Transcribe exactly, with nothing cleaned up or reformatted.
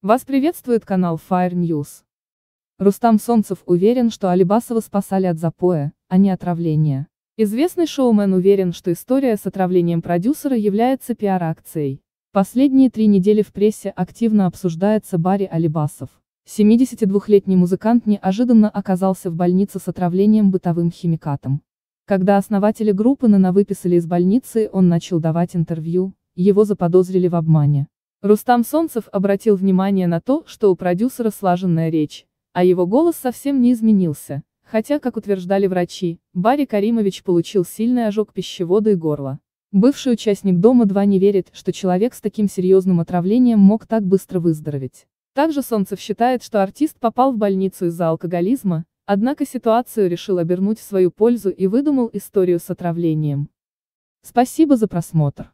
Вас приветствует канал Fire News. Рустам Солнцев уверен, что Алибасова спасали от запоя, а не отравления. Известный шоумен уверен, что история с отравлением продюсера является пиар-акцией. Последние три недели в прессе активно обсуждается Бари Алибасов. семидесятидвухлетний музыкант неожиданно оказался в больнице с отравлением бытовым химикатом. Когда основатели группы НАНА выписали из больницы, он начал давать интервью, его заподозрили в обмане. Рустам Солнцев обратил внимание на то, что у продюсера слаженная речь, а его голос совсем не изменился, хотя, как утверждали врачи, Бари Каримович получил сильный ожог пищевода и горла. Бывший участник Дома-два не верит, что человек с таким серьезным отравлением мог так быстро выздороветь. Также Солнцев считает, что артист попал в больницу из-за алкоголизма, однако ситуацию решил обернуть в свою пользу и выдумал историю с отравлением. Спасибо за просмотр.